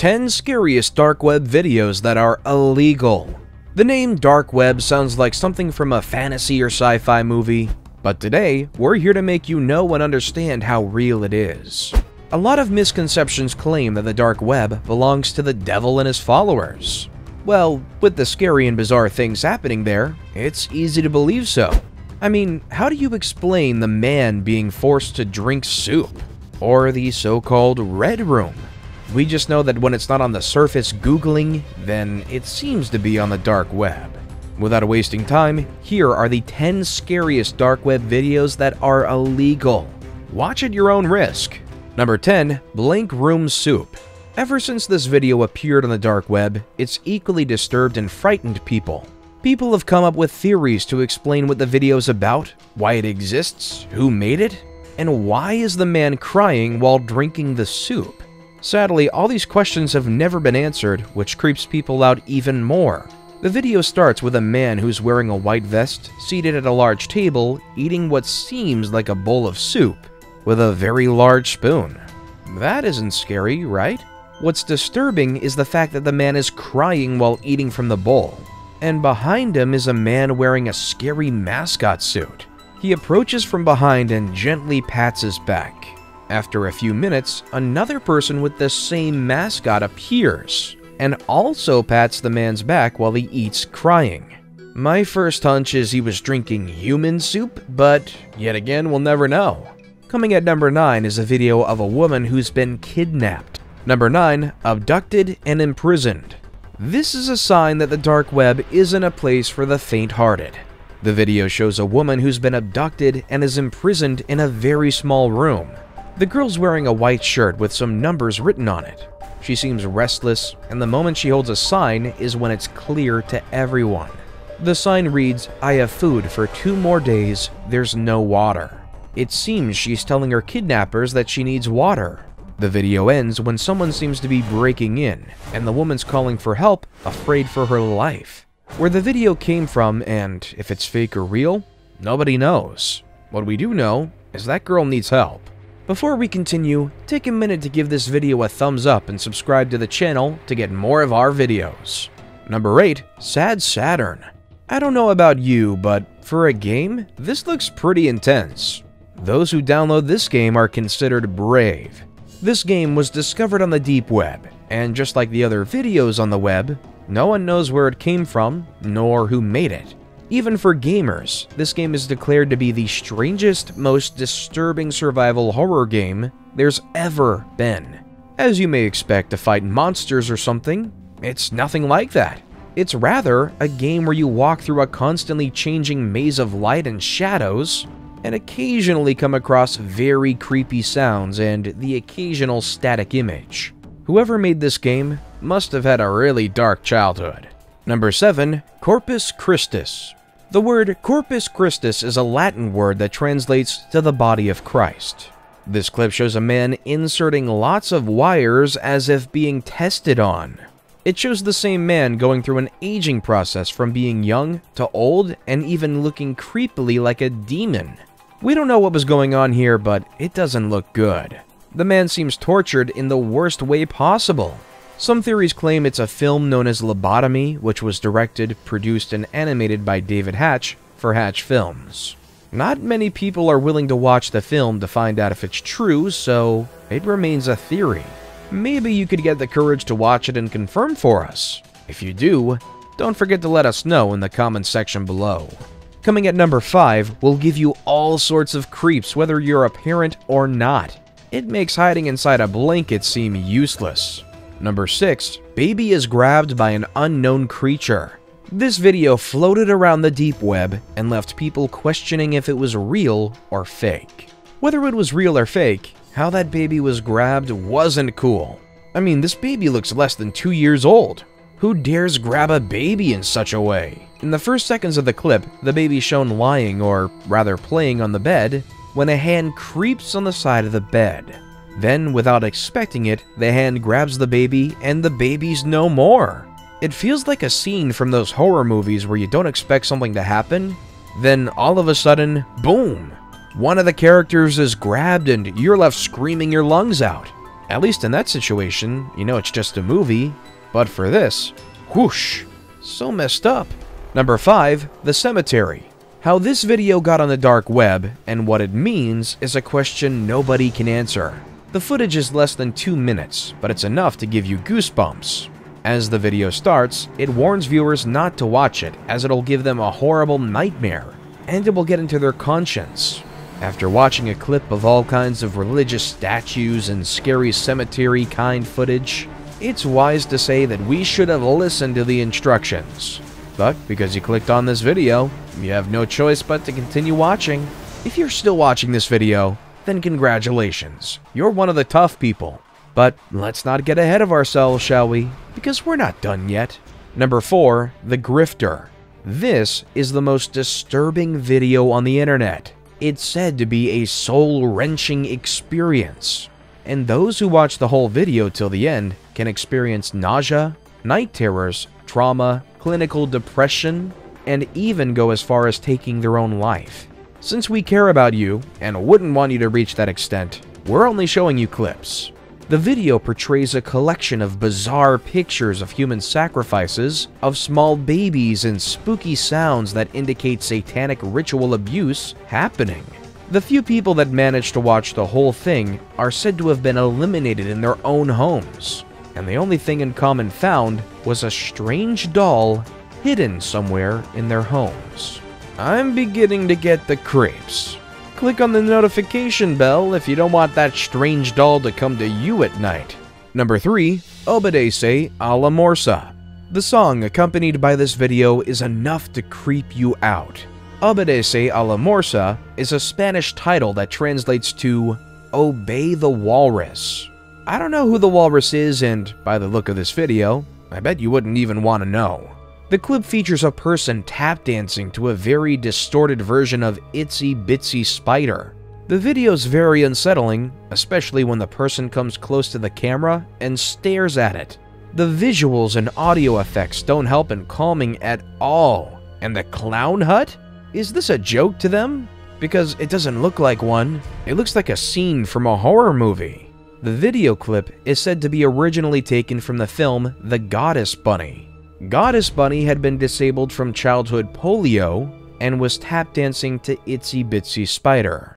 10 Scariest Dark Web Videos That Are Illegal. The name Dark Web sounds like something from a fantasy or sci-fi movie, but today, we're here to make you know and understand how real it is. A lot of misconceptions claim that the Dark Web belongs to the devil and his followers. Well, with the scary and bizarre things happening there, it's easy to believe so. I mean, how do you explain the man being forced to drink soup? Or the so-called Red Room? We just know that when it's not on the surface Googling, then it seems to be on the dark web. Without wasting time, here are the 10 scariest dark web videos that are illegal. Watch at your own risk. Number 10, Blank Room Soup. Ever since this video appeared on the dark web, it's equally disturbed and frightened people. People have come up with theories to explain what the video's about, why it exists, who made it, and why is the man crying while drinking the soup? Sadly, all these questions have never been answered, which creeps people out even more. The video starts with a man who's wearing a white vest, seated at a large table, eating what seems like a bowl of soup, with a very large spoon. That isn't scary, right? What's disturbing is the fact that the man is crying while eating from the bowl, and behind him is a man wearing a scary mascot suit. He approaches from behind and gently pats his back. After a few minutes, another person with the same mascot appears and also pats the man's back while he eats, crying. My first hunch is he was drinking human soup, but yet again, we'll never know. Coming at number 9 is a video of a woman who's been kidnapped. Number 9, Abducted and Imprisoned. This is a sign that the dark web isn't a place for the faint-hearted. The video shows a woman who's been abducted and is imprisoned in a very small room. The girl's wearing a white shirt with some numbers written on it. She seems restless, and the moment she holds a sign is when it's clear to everyone. The sign reads, "I have food for 2 more days, there's no water." It seems she's telling her kidnappers that she needs water. The video ends when someone seems to be breaking in, and the woman's calling for help, afraid for her life. Where the video came from and if it's fake or real, nobody knows. What we do know is that girl needs help. Before we continue, take a minute to give this video a thumbs up and subscribe to the channel to get more of our videos. Number 8, Sad Saturn. I don't know about you, but for a game, this looks pretty intense. Those who download this game are considered brave. This game was discovered on the deep web, and just like the other videos on the web, no one knows where it came from, nor who made it. Even for gamers, this game is declared to be the strangest, most disturbing survival horror game there's ever been. As you may expect to fight monsters or something, it's nothing like that. It's rather a game where you walk through a constantly changing maze of light and shadows, and occasionally come across very creepy sounds and the occasional static image. Whoever made this game must have had a really dark childhood. Number 7, Corpus Christus. The word Corpus Christus is a Latin word that translates to the body of Christ. This clip shows a man inserting lots of wires as if being tested on. It shows the same man going through an aging process from being young to old and even looking creepily like a demon. We don't know what was going on here, but it doesn't look good. The man seems tortured in the worst way possible. Some theories claim it's a film known as Lobotomy, which was directed, produced, and animated by David Hatch for Hatch Films. Not many people are willing to watch the film to find out if it's true, so it remains a theory. Maybe you could get the courage to watch it and confirm for us. If you do, don't forget to let us know in the comments section below. Coming at number 5, we'll give you all sorts of creeps whether you're a parent or not. It makes hiding inside a blanket seem useless. Number 6, Baby is Grabbed by an Unknown Creature. This video floated around the deep web and left people questioning if it was real or fake. Whether it was real or fake, how that baby was grabbed wasn't cool. I mean, this baby looks less than 2 years old. Who dares grab a baby in such a way? In the first seconds of the clip, the baby's shown lying, or rather playing on the bed, when a hand creeps on the side of the bed. Then, without expecting it, the hand grabs the baby, and the baby's no more. It feels like a scene from those horror movies where you don't expect something to happen, then all of a sudden, boom! One of the characters is grabbed and you're left screaming your lungs out. At least in that situation, you know it's just a movie. But for this, whoosh, so messed up. Number 5, the cemetery. How this video got on the dark web and what it means is a question nobody can answer. The footage is less than 2 minutes, but it's enough to give you goosebumps. As the video starts, it warns viewers not to watch it, as it'll give them a horrible nightmare, and it will get into their conscience. After watching a clip of all kinds of religious statues and scary cemetery-kind footage, it's wise to say that we should have listened to the instructions. But because you clicked on this video, you have no choice but to continue watching. If you're still watching this video, then congratulations, you're one of the tough people. But let's not get ahead of ourselves, shall we? Because we're not done yet. Number 4, the grifter. This is the most disturbing video on the internet. It's said to be a soul-wrenching experience. And those who watch the whole video till the end can experience nausea, night terrors, trauma, clinical depression, and even go as far as taking their own life. Since we care about you and wouldn't want you to reach that extent, we're only showing you clips. The video portrays a collection of bizarre pictures of human sacrifices, of small babies, and spooky sounds that indicate satanic ritual abuse happening. The few people that managed to watch the whole thing are said to have been eliminated in their own homes, and the only thing in common found was a strange doll hidden somewhere in their homes. I'm beginning to get the creeps. Click on the notification bell if you don't want that strange doll to come to you at night. Number 3, Obedece a la Morsa. The song accompanied by this video is enough to creep you out. Obedece a la Morsa is a Spanish title that translates to Obey the Walrus. I don't know who the walrus is, and by the look of this video, I bet you wouldn't even want to know. The clip features a person tap dancing to a very distorted version of Itsy Bitsy Spider. The video's very unsettling, especially when the person comes close to the camera and stares at it. The visuals and audio effects don't help in calming at all. And the clown hut? Is this a joke to them? Because it doesn't look like one. It looks like a scene from a horror movie. The video clip is said to be originally taken from the film The Goddess Bunny. Goddess Bunny had been disabled from childhood polio and was tap dancing to Itsy Bitsy Spider.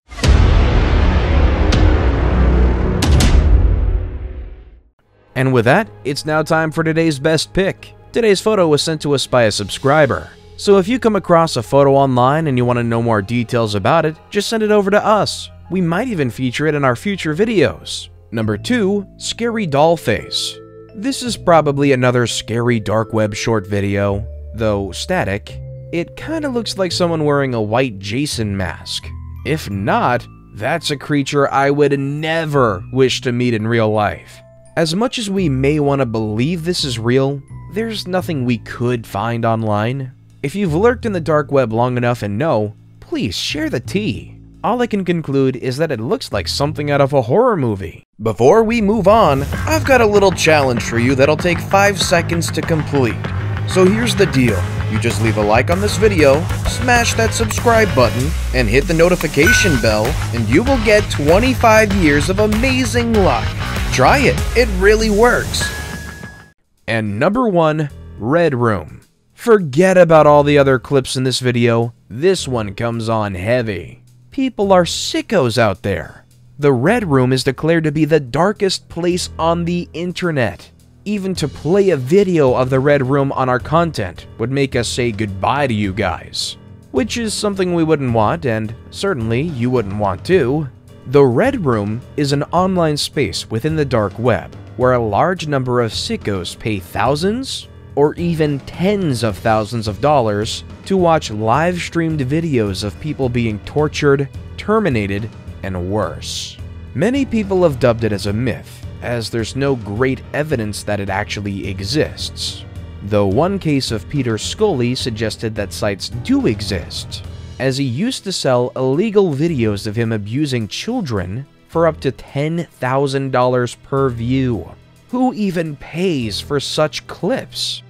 And with that, it's now time for today's best pick. Today's photo was sent to us by a subscriber. So if you come across a photo online and you want to know more details about it, just send it over to us. We might even feature it in our future videos. Number 2, scary doll face. This is probably another scary dark web short video, though static. It kinda looks like someone wearing a white Jason mask. If not, that's a creature I would never wish to meet in real life. As much as we may want to believe this is real, there's nothing we could find online. If you've lurked in the dark web long enough and know, please share the tea. All I can conclude is that it looks like something out of a horror movie. Before we move on, I've got a little challenge for you that'll take 5 seconds to complete. So here's the deal. You just leave a like on this video, smash that subscribe button, and hit the notification bell, and you will get 25 years of amazing luck. Try it. It really works. And number 1, Red Room. Forget about all the other clips in this video, this one comes on heavy. People are sickos out there. The Red Room is declared to be the darkest place on the internet. Even to play a video of the Red Room on our content would make us say goodbye to you guys, which is something we wouldn't want, and certainly you wouldn't want to. The Red Room is an online space within the dark web where a large number of sickos pay thousands, or even tens of thousands of dollars to watch live-streamed videos of people being tortured, terminated, and worse. Many people have dubbed it as a myth, as there's no great evidence that it actually exists, though one case of Peter Scully suggested that sites do exist, as he used to sell illegal videos of him abusing children for up to $10,000 per view. Who even pays for such clips?